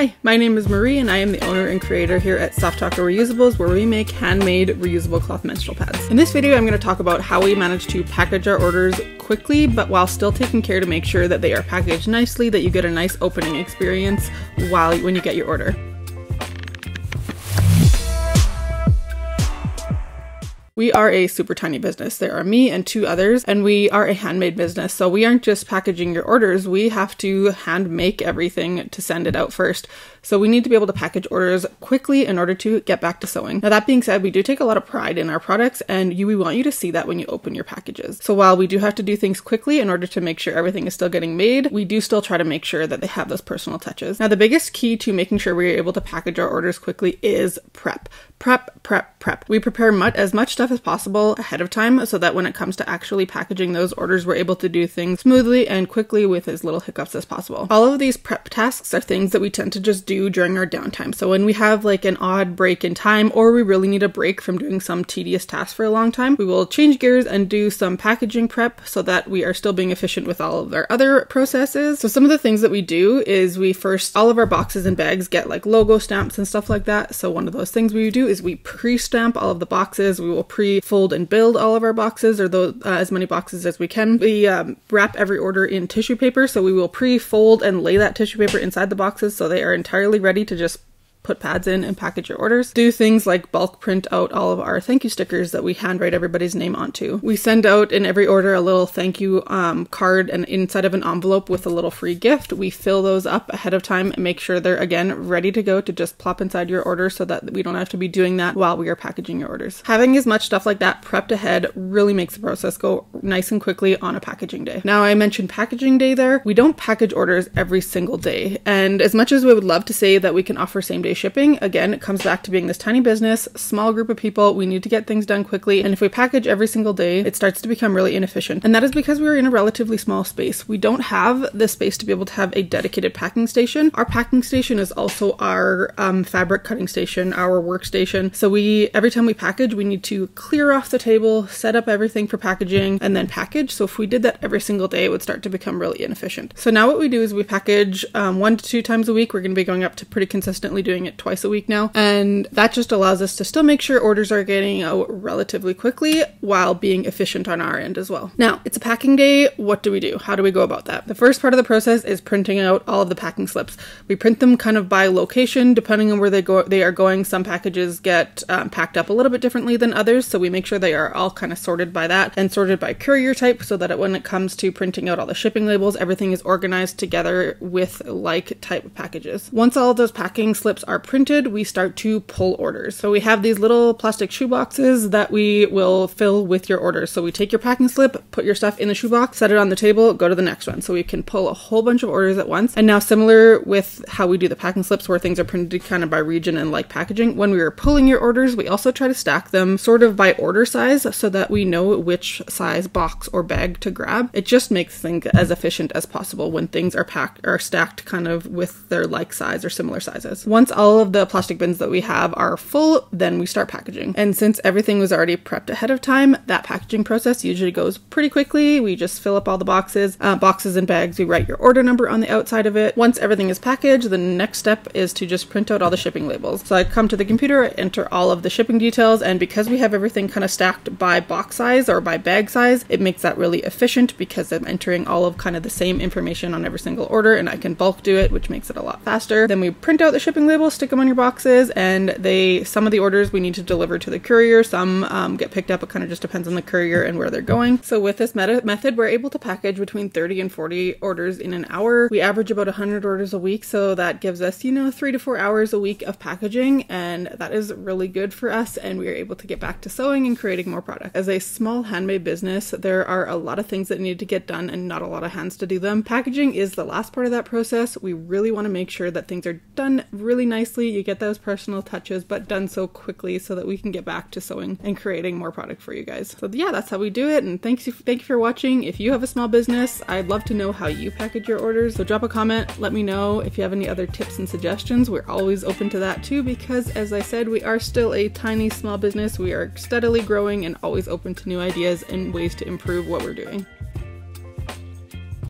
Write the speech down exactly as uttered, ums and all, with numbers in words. Hi, my name is Marie and I am the owner and creator here at Soft Taco Reusables, where we make handmade reusable cloth menstrual pads. In this video I'm going to talk about how we manage to package our orders quickly but while still taking care to make sure that they are packaged nicely, that you get a nice opening experience while when you get your order. We are a super tiny business. There are me and two others, and we are a handmade business. So we aren't just packaging your orders. We have to hand make everything to send it out first. So we need to be able to package orders quickly in order to get back to sewing. Now, that being said, we do take a lot of pride in our products, and you, we want you to see that when you open your packages. So while we do have to do things quickly in order to make sure everything is still getting made, we do still try to make sure that they have those personal touches. Now, the biggest key to making sure we're able to package our orders quickly is prep. Prep, prep, prep. We prepare much, as much stuff as possible ahead of time so that when it comes to actually packaging those orders, we're able to do things smoothly and quickly with as little hiccups as possible. All of these prep tasks are things that we tend to just do during our downtime. So when we have like an odd break in time, or we really need a break from doing some tedious task for a long time, we will change gears and do some packaging prep so that we are still being efficient with all of our other processes. So some of the things that we do is we first, all of our boxes and bags get like logo stamps and stuff like that. So one of those things we do is we pre-stamp all of the boxes. We will pre-fold and build all of our boxes, or those, uh, as many boxes as we can. We um, wrap every order in tissue paper, so we will pre-fold and lay that tissue paper inside the boxes so they are entirely ready to just put pads in and package your orders. Do things like bulk print out all of our thank you stickers that we handwrite everybody's name onto. We send out in every order a little thank you um, card and inside of an envelope with a little free gift. We fill those up ahead of time and make sure they're again ready to go to just plop inside your order so that we don't have to be doing that while we are packaging your orders. Having as much stuff like that prepped ahead really makes the process go nice and quickly on a packaging day. Now, I mentioned packaging day there. We don't package orders every single day, and as much as we would love to say that we can offer same day shipping, again, it comes back to being this tiny business, small group of people. We need to get things done quickly, and if we package every single day, it starts to become really inefficient. And that is because we're in a relatively small space. We don't have the space to be able to have a dedicated packing station. Our packing station is also our um, fabric cutting station, our workstation. So we, every time we package, we need to clear off the table, set up everything for packaging, and then package. So if we did that every single day, it would start to become really inefficient. So now what we do is we package um, one to two times a week. We're going to be going up to pretty consistently doing it twice a week now, and that just allows us to still make sure orders are getting out relatively quickly while being efficient on our end as well. Now, it's a packing day. What do we do? How do we go about that? The first part of the process is printing out all of the packing slips. We print them kind of by location depending on where they go they are going. Some packages get um, packed up a little bit differently than others, so we make sure they are all kind of sorted by that and sorted by courier type so that when it comes to printing out all the shipping labels, everything is organized together with like type of packages. Once all of those packing slips are printed, we start to pull orders. So we have these little plastic shoe boxes that we will fill with your orders. So we take your packing slip, put your stuff in the shoe box, set it on the table, go to the next one. So we can pull a whole bunch of orders at once. And now, similar with how we do the packing slips where things are printed kind of by region and like packaging, when we are pulling your orders, we also try to stack them sort of by order size so that we know which size box or bag to grab. It just makes things as efficient as possible when things are packed or stacked kind of with their like size or similar sizes. Once all of the plastic bins that we have are full, then we start packaging. And since everything was already prepped ahead of time, that packaging process usually goes pretty quickly. We just fill up all the boxes, uh, boxes and bags. We write your order number on the outside of it. Once everything is packaged, the next step is to just print out all the shipping labels. So I come to the computer, I enter all of the shipping details, and because we have everything kind of stacked by box size or by bag size, it makes that really efficient because I'm entering all of kind of the same information on every single order, and I can bulk do it, which makes it a lot faster. Then we print out the shipping labels, stick them on your boxes, and they some of the orders we need to deliver to the courier, some um, get picked up. It kind of just depends on the courier and where they're going. So with this meta method, we're able to package between thirty and forty orders in an hour. We average about one hundred orders a week, so that gives us, you know, three to four hours a week of packaging, and that is really good for us, and we are able to get back to sewing and creating more product. As a small handmade business, there are a lot of things that need to get done and not a lot of hands to do them. Packaging is the last part of that process. We really want to make sure that things are done really nicely, you get those personal touches, but done so quickly so that we can get back to sewing and creating more product for you guys. So yeah, that's how we do it, and thanks, thank you for watching. If you have a small business, I'd love to know how you package your orders, so drop a comment, let me know. If you have any other tips and suggestions, we're always open to that too, because as I said, we are still a tiny small business. We are steadily growing and always open to new ideas and ways to improve what we're doing.